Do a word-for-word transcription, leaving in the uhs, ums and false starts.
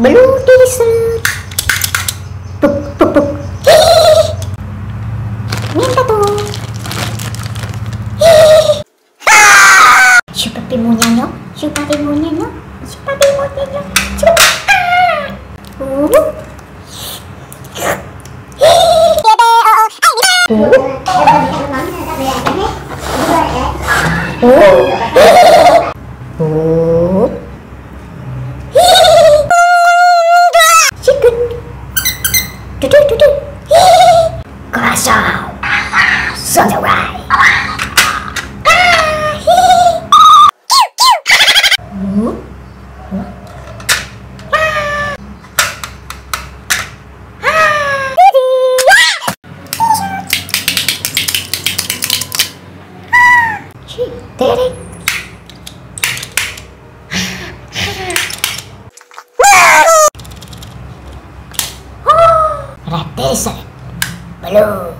Belum diset. Tuk tuk tuk. Hii. Ini satu. Hii. Siapa timunnya? Siapa timunnya? Siapa timunnya? Siapa? Oh. Oh. Oh. Ratesa. Belum.